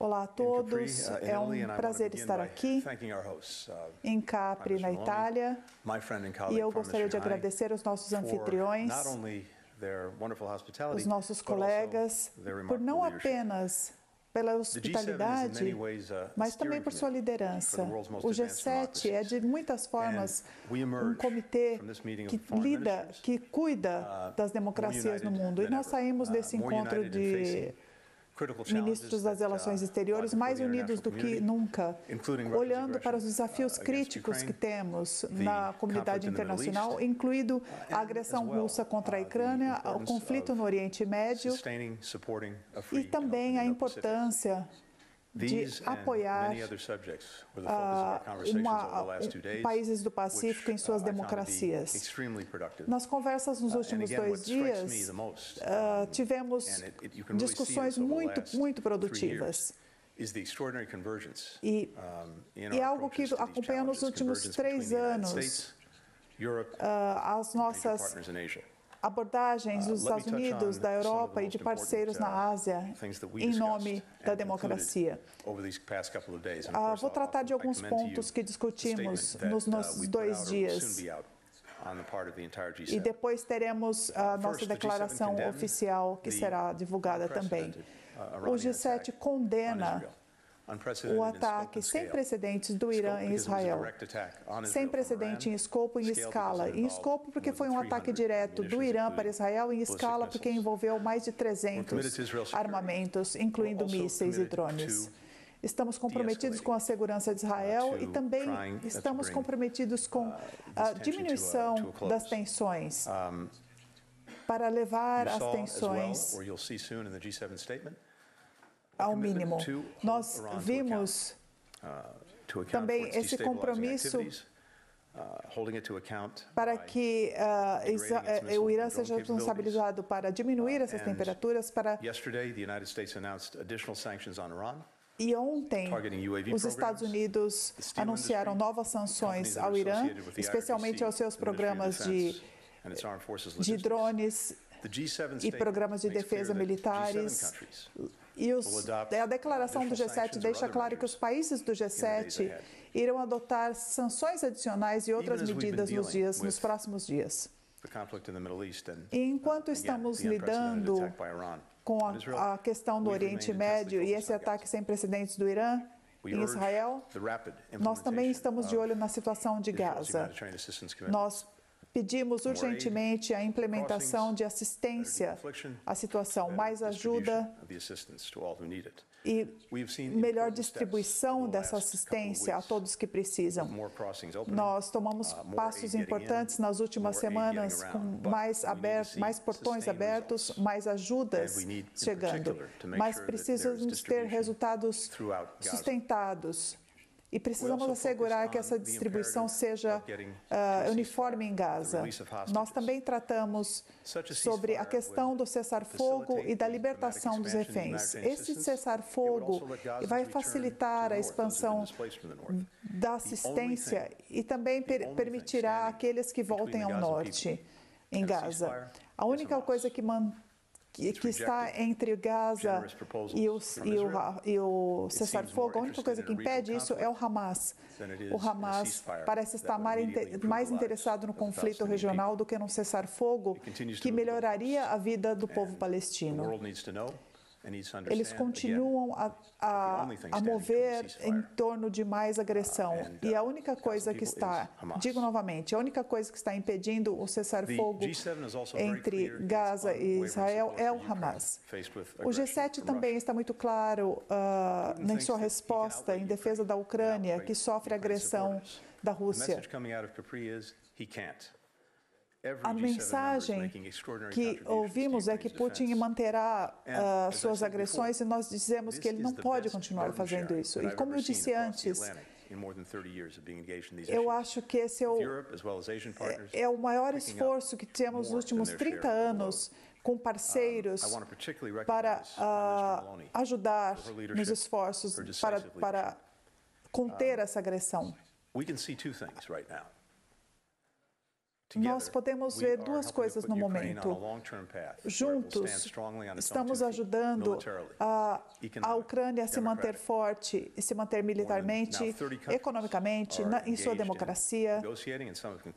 Olá a todos, é um prazer estar aqui em Capri, na Itália, e eu gostaria de agradecer aos nossos anfitriões, os nossos colegas, por não apenas pela hospitalidade, mas também por sua liderança. O G7 é, de muitas formas, um comitê que cuida das democracias no mundo. E nós saímos desse encontro de ministros das relações exteriores mais unidos do que nunca, olhando para os desafios críticos que temos na comunidade internacional, incluindo a agressão russa contra a Ucrânia, o conflito no Oriente Médio e também a importância de apoiar países do Pacífico em suas democracias. Nas conversas nos últimos 2 dias, tivemos discussões muito produtivas. E algo que acompanha nos últimos 3 anos, as nossas abordagens dos Estados Unidos, da Europa e de parceiros na Ásia em nome da democracia. Vou tratar de alguns pontos que discutimos nos nossos 2 dias. E depois teremos a nossa declaração oficial, que será divulgada também. O G7 condena o ataque sem precedentes do Irã em Israel, sem precedente em escopo e em escala. Em escopo porque foi um ataque direto do Irã para Israel, em escala porque envolveu mais de 300 armamentos, incluindo mísseis e drones. Estamos comprometidos com a segurança de Israel e também estamos comprometidos com a diminuição das tensões, para levar as tensões ao mínimo. Nós vimos também esse compromisso para que o Irã seja responsabilizado para diminuir essas temperaturas. E ontem, os Estados Unidos anunciaram novas sanções ao Irã, especialmente aos seus programas de drones e programas de defesa militares. E a declaração do G7 deixa claro que os países do G7 irão adotar sanções adicionais e outras medidas nos próximos dias. E enquanto estamos lidando com a questão do Oriente Médio e esse ataque sem precedentes do Irã em Israel, nós também estamos de olho na situação de Gaza. Nós pedimos urgentemente a implementação de assistência à situação, mais ajuda e melhor distribuição dessa assistência a todos que precisam. Nós tomamos passos importantes nas últimas semanas, com mais portões abertos, mais ajudas chegando, mas precisamos ter resultados sustentados. E precisamos assegurar que essa distribuição seja uniforme em Gaza. Nós também tratamos sobre a questão do cessar-fogo e da libertação dos reféns. Esse cessar-fogo vai facilitar a expansão da assistência e também permitirá àqueles que voltem ao norte, em Gaza. A única coisa que está entre Gaza e o cessar-fogo, a única coisa que impede isso é o Hamas. O Hamas parece estar mais interessado no conflito regional do que num cessar-fogo que melhoraria a vida do povo palestino. Eles continuam a mover em torno de mais agressão. E a única coisa que está, digo novamente, a única coisa que está impedindo o cessar-fogo entre Gaza e Israel é o Hamas. O G7 também está muito claro em sua resposta em defesa da Ucrânia, que sofre agressão da Rússia. A mensagem que ouvimos é que Putin manterá suas agressões e nós dizemos que ele não pode continuar fazendo isso. E como eu disse antes, eu acho que esse é o maior esforço que temos nos últimos 30 anos com parceiros para ajudar nos esforços para conter essa agressão. Nós podemos ver duas coisas no momento. Juntos, estamos ajudando a Ucrânia a se manter forte, se manter militarmente, economicamente, em sua democracia.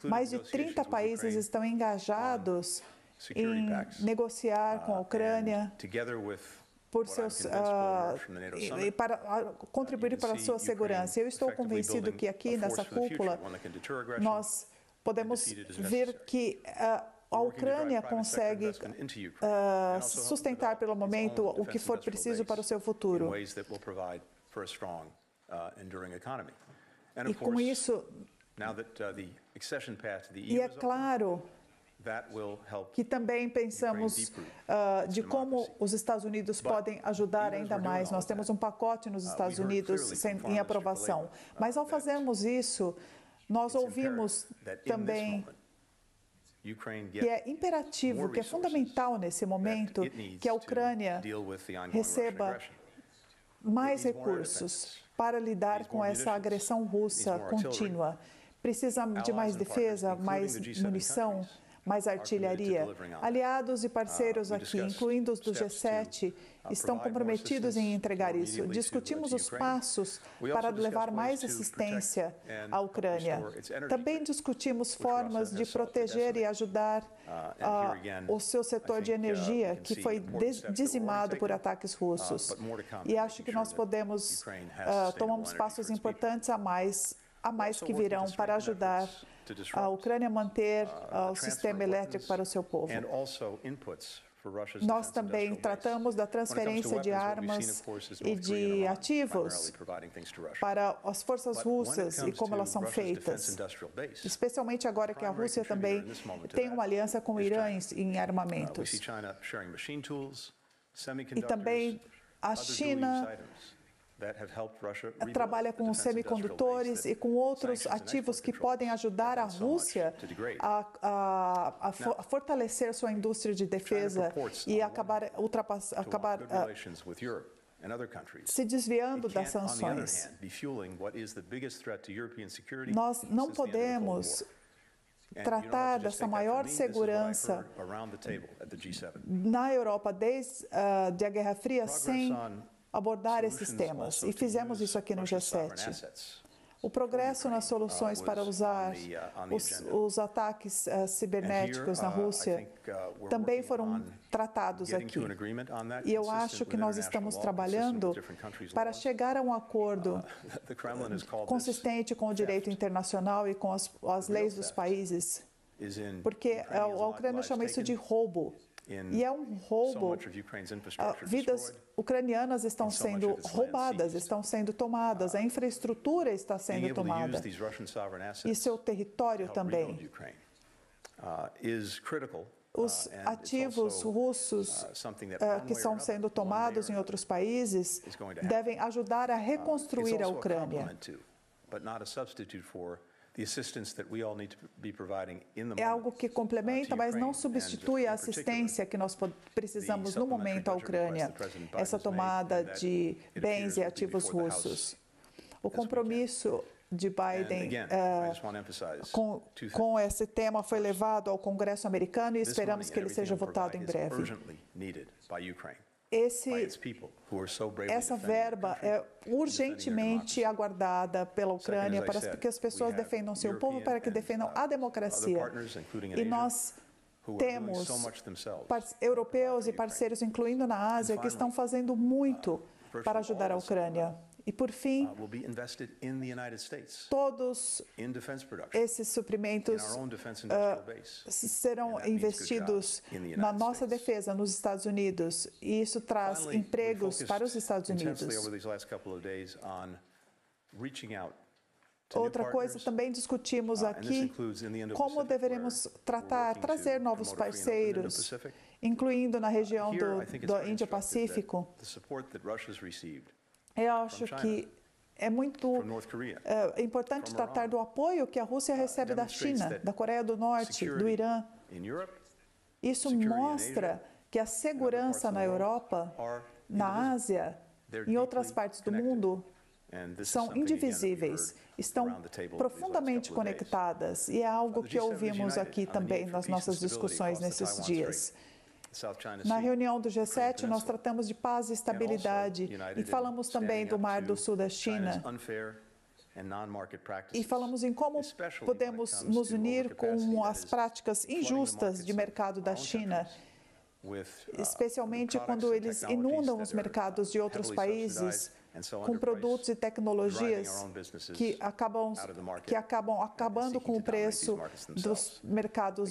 Mais de 30 países estão engajados em negociar com a Ucrânia para contribuir para a sua segurança. Eu estou convencido que aqui, nessa cúpula, nós podemos ver que a Ucrânia consegue sustentar, pelo momento, o que for preciso para o seu futuro. E com isso, é claro que também pensamos de como os Estados Unidos podem ajudar ainda mais. Nós temos um pacote nos Estados Unidos em aprovação. Mas, ao fazermos isso, nós ouvimos também que é imperativo, que é fundamental nesse momento, que a Ucrânia receba mais recursos para lidar com essa agressão russa contínua. Precisa de mais defesa, mais munição, mais artilharia. Aliados e parceiros aqui, incluindo os do G7, estão comprometidos em entregar isso. Discutimos os passos para levar mais assistência à Ucrânia. Também discutimos formas de proteger e ajudar o seu setor de energia, que foi dizimado por ataques russos. E acho que nós podemos tomamos passos importantes a mais que virão para ajudar a Ucrânia a manter o sistema elétrico para o seu povo. Nós também tratamos da transferência de armas e de ativos para as forças russas e como elas são feitas, especialmente agora que a Rússia também tem uma aliança com o Irã em armamentos. E também a China trabalha com semicondutores e com outros ativos que podem ajudar a Rússia a fortalecer sua indústria de defesa e acabar se desviando das sanções. Nós não podemos tratar dessa maior segurança na Europa desde a Guerra Fria sem abordar esses temas, e fizemos isso aqui no G7. O progresso nas soluções para usar os ataques cibernéticos na Rússia também foram tratados aqui. E eu acho que nós estamos trabalhando para chegar a um acordo consistente com o direito internacional e com as leis dos países, porque a Ucrânia chama isso de roubo. E é um roubo. Vidas ucranianas estão sendo roubadas, estão sendo tomadas, a infraestrutura está sendo tomada e seu território também. Os ativos russos que estão sendo tomados em outros países devem ajudar a reconstruir a Ucrânia. É algo que complementa, mas não substitui a assistência que nós precisamos no momento à Ucrânia, essa tomada de bens e ativos russos. O compromisso de Biden com esse tema foi levado ao Congresso americano e esperamos que ele seja votado em breve. Essa verba é urgentemente aguardada pela Ucrânia para que as pessoas defendam seu povo, para que defendam a democracia. E nós temos europeus e parceiros, incluindo na Ásia, que estão fazendo muito para ajudar a Ucrânia. E, por fim, todos esses suprimentos serão investidos na nossa defesa nos Estados Unidos, e isso traz empregos para os Estados Unidos. Outra coisa, também discutimos aqui como deveremos trazer novos parceiros, incluindo na região do Indo-Pacífico. Eu acho que é muito importante tratar do apoio que a Rússia recebe da China, da Coreia do Norte, do Irã. Isso mostra que a segurança na Europa, na Ásia, em outras partes do mundo, são indivisíveis, estão profundamente conectadas, e é algo que ouvimos aqui também nas nossas discussões nesses dias. Na reunião do G7, nós tratamos de paz e estabilidade e falamos também do Mar do Sul da China. E falamos em como podemos nos unir com as práticas injustas de mercado da China, especialmente quando eles inundam os mercados de outros países com produtos e tecnologias que acabam acabando com o preço dos mercados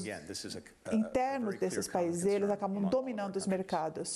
internos desses países. Eles acabam dominando os mercados.